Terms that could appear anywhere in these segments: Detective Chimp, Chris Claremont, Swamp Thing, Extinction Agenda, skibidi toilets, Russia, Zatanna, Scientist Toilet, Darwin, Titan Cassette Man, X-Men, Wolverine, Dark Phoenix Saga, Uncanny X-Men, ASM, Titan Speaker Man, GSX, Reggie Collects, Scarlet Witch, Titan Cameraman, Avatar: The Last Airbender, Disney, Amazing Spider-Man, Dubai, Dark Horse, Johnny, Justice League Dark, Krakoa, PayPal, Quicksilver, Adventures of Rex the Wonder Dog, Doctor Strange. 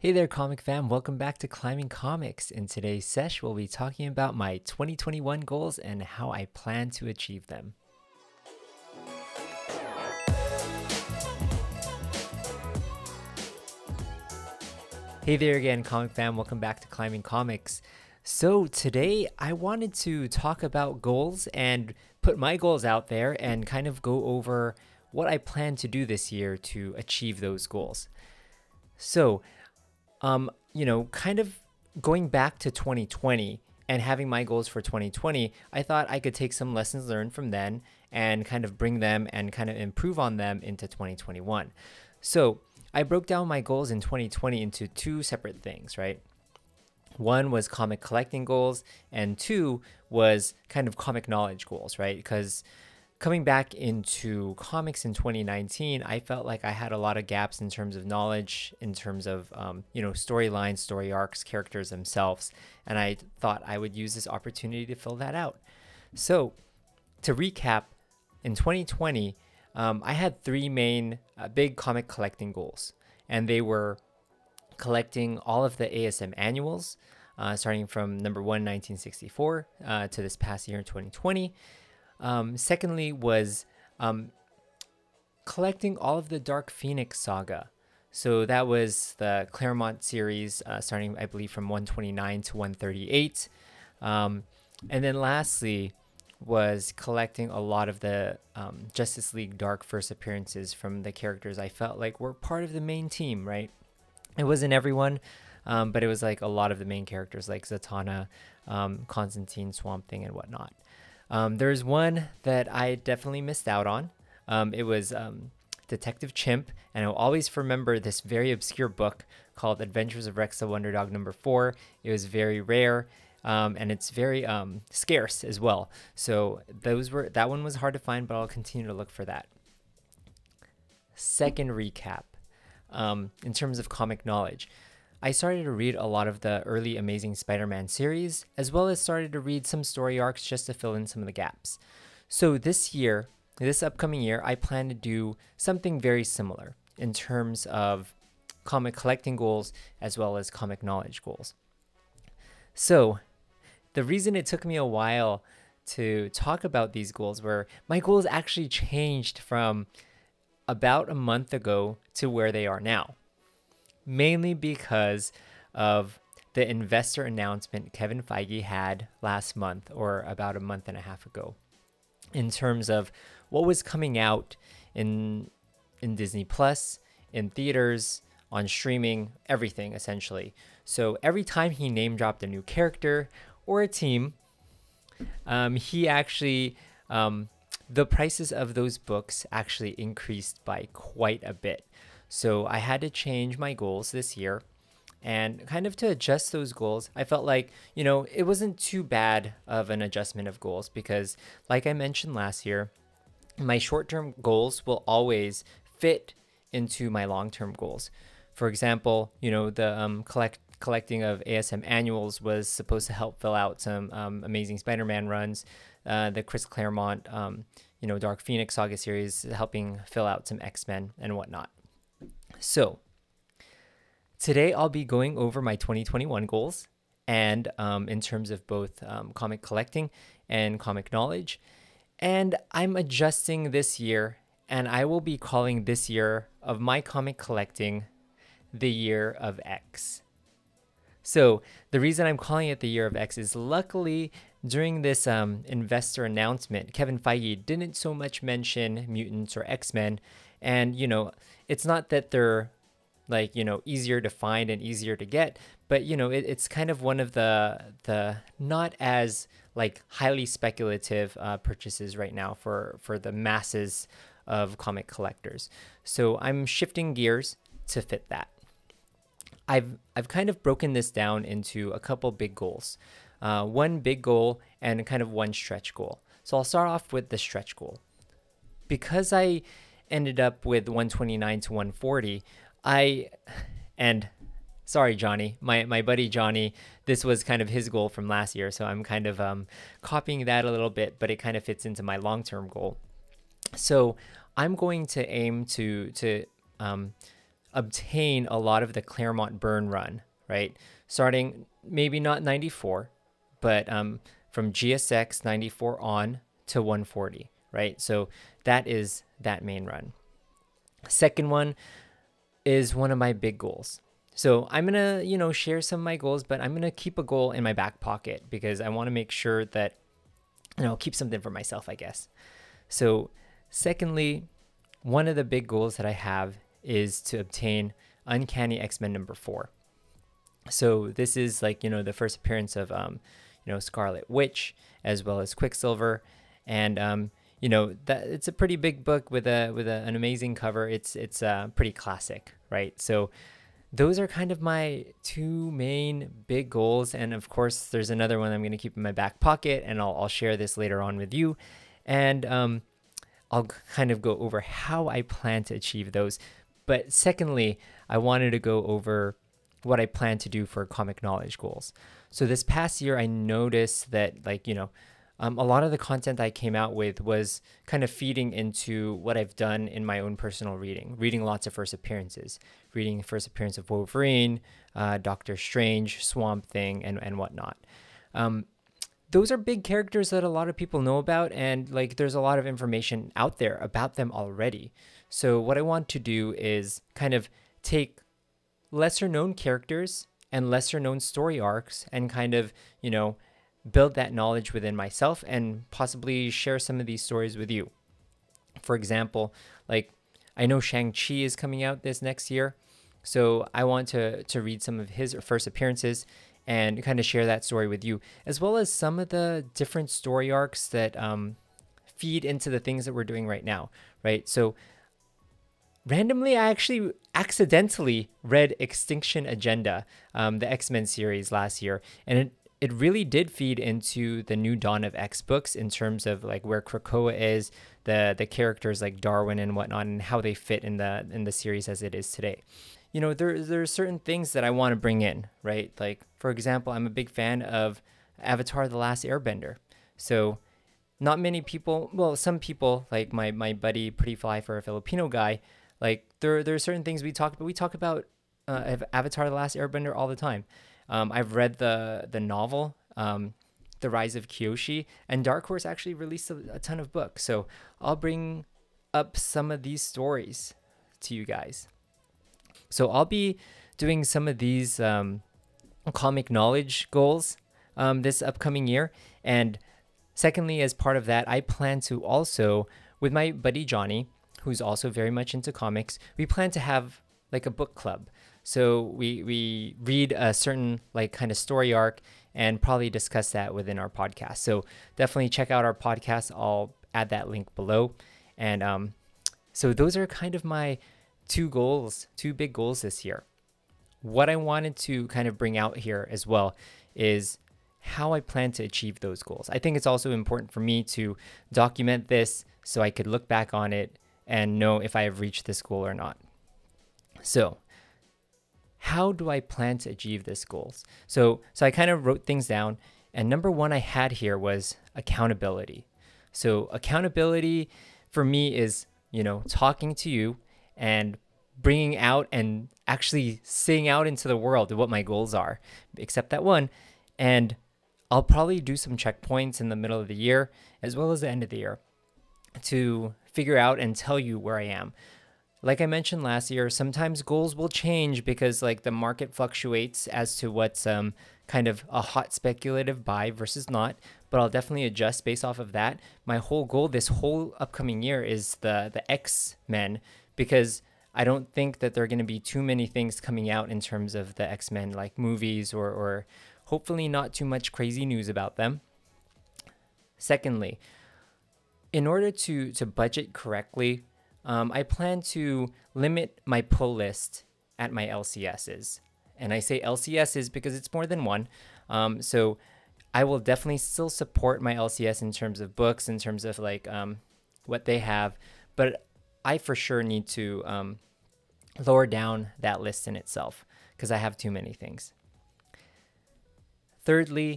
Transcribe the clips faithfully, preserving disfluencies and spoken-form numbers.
Hey there comic fam, welcome back to Climbing Comics. In today's sesh, we'll be talking about my twenty twenty-one goals and how I plan to achieve them. Hey there again comic fam, welcome back to Climbing Comics. So today I wanted to talk about goals and put my goals out there and kind of go over what I plan to do this year to achieve those goals. So Um, you know, kind of going back to twenty twenty and having my goals for twenty twenty, I thought I could take some lessons learned from then and kind of bring them and kind of improve on them into twenty twenty-one. So I broke down my goals in twenty twenty into two separate things, right? One was comic collecting goals and two was kind of comic knowledge goals, right? Because coming back into comics in twenty nineteen, I felt like I had a lot of gaps in terms of knowledge, in terms of, um, you know, storylines, story arcs, characters themselves. And I thought I would use this opportunity to fill that out. So to recap, in twenty twenty, um, I had three main uh, big comic collecting goals. And they were collecting all of the A S M annuals, uh, starting from number one, nineteen sixty-four, uh, to this past year in twenty twenty. Um, secondly was um, collecting all of the Dark Phoenix Saga. So that was the Claremont series uh, starting, I believe, from one twenty-nine to one thirty-eight. Um, and then lastly was collecting a lot of the um, Justice League Dark first appearances from the characters I felt like were part of the main team, right? It wasn't everyone, um, but it was like a lot of the main characters like Zatanna, um, Constantine, Swamp Thing, and whatnot. Um, there's one that I definitely missed out on. Um, it was um, Detective Chimp, and I'll always remember this very obscure book called Adventures of Rex the Wonder Dog number four. It was very rare, um, and it's very um, scarce as well. So those were that one was hard to find, but I'll continue to look for that. Second recap, um, in terms of comic knowledge. I started to read a lot of the early Amazing Spider-Man series, as well as started to read some story arcs just to fill in some of the gaps. So this year, this upcoming year, I plan to do something very similar in terms of comic collecting goals as well as comic knowledge goals. So the reason it took me a while to talk about these goals were my goals actually changed from about a month ago to where they are now. Mainly because of the investor announcement Kevin Feige had last month, or about a month and a half ago, in terms of what was coming out in in Disney Plus, in theaters, on streaming, everything essentially. So every time he name dropped a new character or a team, um, he actually um, the prices of those books actually increased by quite a bit. So I had to change my goals this year and kind of to adjust those goals. I felt like, you know, it wasn't too bad of an adjustment of goals because, like I mentioned last year, my short-term goals will always fit into my long-term goals. For example, you know, the um, collect collecting of A S M annuals was supposed to help fill out some um, Amazing Spider-Man runs, uh, the Chris Claremont, um, you know, Dark Phoenix Saga series helping fill out some X-Men and whatnot. So today I'll be going over my twenty twenty-one goals and um, in terms of both um, comic collecting and comic knowledge. And I'm adjusting this year, and I will be calling this year of my comic collecting the Year of X. So the reason I'm calling it the Year of X is luckily during this um, investor announcement, Kevin Feige didn't so much mention mutants or X-Men. And, you know, it's not that they're like, you know, easier to find and easier to get, but, you know, it, it's kind of one of the the not as like highly speculative uh, purchases right now for, for the masses of comic collectors. So I'm shifting gears to fit that. I've, I've kind of broken this down into a couple big goals, uh, one big goal and kind of one stretch goal. So I'll start off with the stretch goal. Because I ended up with one twenty-nine to one forty. I, and sorry, Johnny, my, my buddy Johnny, this was kind of his goal from last year. So I'm kind of um, copying that a little bit, but it kind of fits into my long-term goal. So I'm going to aim to, to um, obtain a lot of the Claremont Byrne run, right? Starting maybe not ninety-four, but um, from G S X ninety-four on to one forty, right? So that is that main run. Second one is one of my big goals. So I'm going to, you know, share some of my goals, but I'm going to keep a goal in my back pocket because I want to make sure that, you know, keep something for myself, I guess. So secondly, one of the big goals that I have is to obtain Uncanny X-Men number four. So this is like, you know, the first appearance of, um, you know, Scarlet Witch as well as Quicksilver. And, um, you know, that it's a pretty big book with a, with a, an amazing cover. It's, it's uh, pretty classic, right? So those are kind of my two main big goals. And of course, there's another one I'm going to keep in my back pocket, and I'll, I'll share this later on with you. And um, I'll kind of go over how I plan to achieve those. But secondly, I wanted to go over what I plan to do for comic knowledge goals. So this past year, I noticed that, like, you know, um, a lot of the content I came out with was kind of feeding into what I've done in my own personal reading, reading lots of first appearances, reading the first appearance of Wolverine, uh, Doctor Strange, Swamp Thing, and, and whatnot. Um, those are big characters that a lot of people know about, and like there's a lot of information out there about them already. So what I want to do is kind of take lesser known characters and lesser known story arcs and kind of, you know, build that knowledge within myself and possibly share some of these stories with you. For example, like I know Shang-Chi is coming out this next year, so I want to, to read some of his first appearances and kind of share that story with you, as well as some of the different story arcs that um, feed into the things that we're doing right now, right? So randomly, I actually accidentally read Extinction Agenda, um, the X-Men series last year, and it It really did feed into the New Dawn of X books in terms of like where Krakoa is, the the characters like Darwin and whatnot, and how they fit in the in the series as it is today. You know, there there are certain things that I want to bring in, right? Like for example, I'm a big fan of Avatar: The Last Airbender. So not many people, well, some people like my my buddy Pretty Fly for a Filipino Guy, like there there are certain things we talk, but we talk about uh, Avatar: The Last Airbender all the time. Um, I've read the the novel, um, The Rise of Kyoshi, and Dark Horse actually released a, a ton of books. So I'll bring up some of these stories to you guys. So I'll be doing some of these um, comic knowledge goals um, this upcoming year. And secondly, as part of that, I plan to also, with my buddy Johnny, who's also very much into comics, we plan to have like a book club. So we, we read a certain like kind of story arc and probably discuss that within our podcast. So definitely check out our podcast. I'll add that link below. And um, so those are kind of my two goals, two big goals this year. What I wanted to kind of bring out here as well is how I plan to achieve those goals. I think it's also important for me to document this so I could look back on it and know if I have reached this goal or not. So how do I plan to achieve this goals? So, so I kind of wrote things down, and number one I had here was accountability. So accountability for me is, you know, talking to you and bringing out and actually seeing out into the world what my goals are, except that one. And I'll probably do some checkpoints in the middle of the year, as well as the end of the year, to figure out and tell you where I am. Like I mentioned last year, sometimes goals will change because like the market fluctuates as to what's um, kind of a hot speculative buy versus not, but I'll definitely adjust based off of that. My whole goal this whole upcoming year is the, the X-Men, because I don't think that there are going to be too many things coming out in terms of the X-Men, like movies or, or hopefully not too much crazy news about them. Secondly, in order to, to budget correctly, Um, I plan to limit my pull list at my L C Ss. And I say L C Ss because it's more than one. Um, so I will definitely still support my L C S in terms of books, in terms of like um, what they have. But I for sure need to um, lower down that list in itself because I have too many things. Thirdly,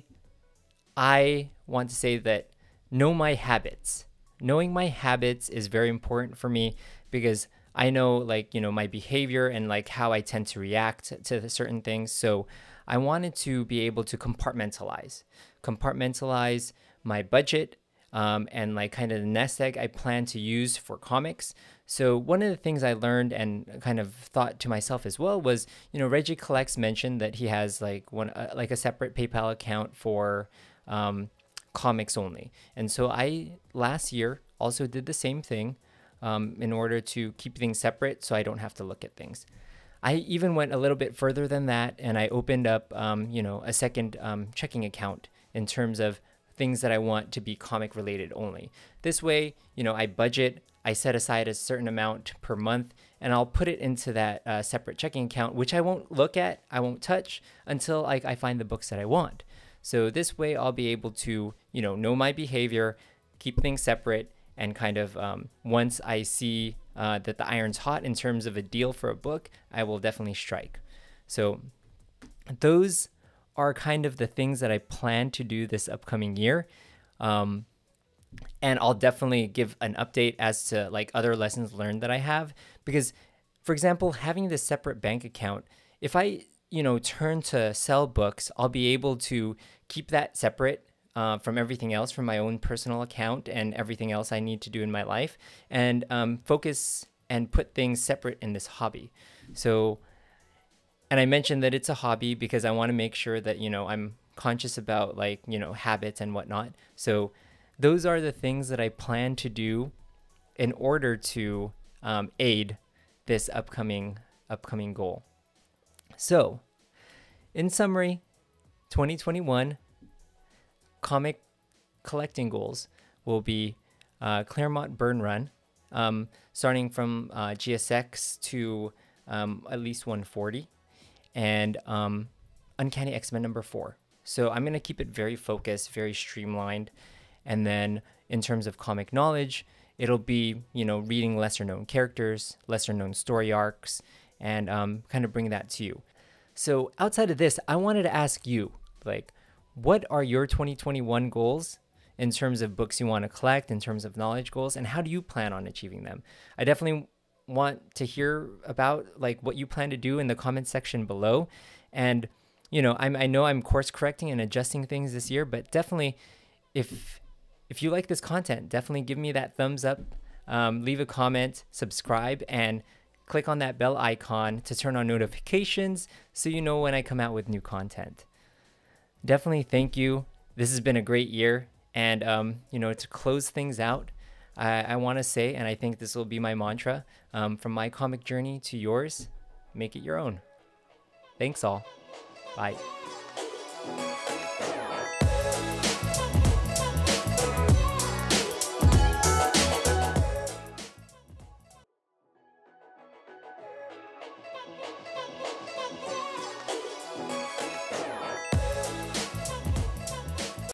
I want to say that know my habits. Knowing my habits is very important for me because I know, like, you know, my behavior and like how I tend to react to certain things. So I wanted to be able to compartmentalize, compartmentalize my budget um, and like kind of the nest egg I plan to use for comics. So one of the things I learned and kind of thought to myself as well was, you know, Reggie Collects mentioned that he has like one, uh, like a separate PayPal account for um, comics only. And so I last year also did the same thing. Um, in order to keep things separate so I don't have to look at things. I even went a little bit further than that, and I opened up, um, you know, a second um, checking account in terms of things that I want to be comic related only. This way, you know, I budget, I set aside a certain amount per month, and I'll put it into that uh, separate checking account, which I won't look at, I won't touch until I, I find the books that I want. So this way I'll be able to, you know, know my behavior, keep things separate, and kind of um, once I see uh, that the iron's hot in terms of a deal for a book, I will definitely strike. So those are kind of the things that I plan to do this upcoming year. Um, and I'll definitely give an update as to like other lessons learned that I have. Because, for example, having this separate bank account, if I, you know, turn to sell books, I'll be able to keep that separate Uh, from everything else, from my own personal account and everything else I need to do in my life, and um, focus and put things separate in this hobby. So, and I mentioned that it's a hobby because I want to make sure that, you know, I'm conscious about like, you know, habits and whatnot. So those are the things that I plan to do in order to um, aid this upcoming, upcoming goal. So in summary, twenty twenty-one, comic collecting goals will be uh, Claremont Burn Run, um, starting from uh, G S X to um, at least one forty, and um, Uncanny X-Men number four. So I'm going to keep it very focused, very streamlined. And then in terms of comic knowledge, it'll be, you know, reading lesser known characters, lesser known story arcs, and um, kind of bring that to you. So outside of this, I wanted to ask you, like, what are your twenty twenty-one goals in terms of books you want to collect, in terms of knowledge goals, and how do you plan on achieving them? I definitely want to hear about like what you plan to do in the comment section below. And, you know, I'm, I know I'm course correcting and adjusting things this year, but definitely if, if you like this content, definitely give me that thumbs up, um, leave a comment, subscribe, and click on that bell icon to turn on notifications so you know when I come out with new content. Definitely thank you. This has been a great year. And, um, you know, to close things out, I, I want to say, and I think this will be my mantra, um, from my comic journey to yours, make it your own. Thanks all. Bye.